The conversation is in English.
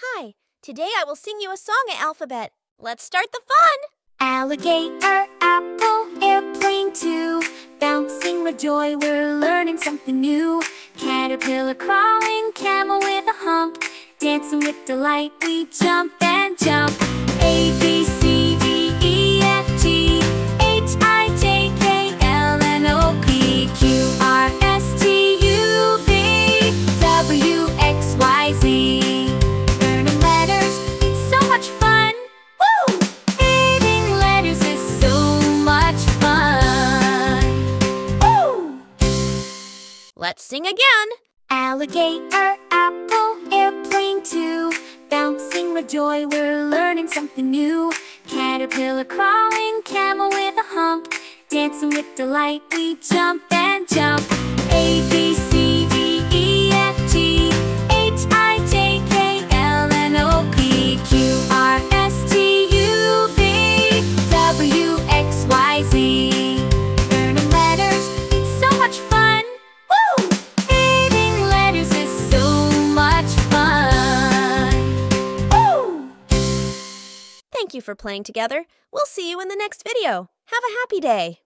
Hi, today I will sing you a song at Alphabet. Let's start the fun! Alligator, apple, airplane too. Bouncing with joy, we're learning something new. Caterpillar crawling, camel with a hump. Dancing with delight, we jump and jump. A, B, C, D, E, F, G, H, I, J, K, L, N, O, P, Q, R, S, T, U, V, W, X, Y, Z. Let's sing again! Alligator, apple, airplane too. Bouncing with joy, we're learning something new. Caterpillar crawling, camel with a hump. Dancing with delight, we jump and jump. A, B, C, D, E, F, G, H, I, J, K, L, N, O, P, Q, R, S, T, U, V, W, X, Y, Z. Thank you for playing together. We'll see you in the next video. Have a happy day!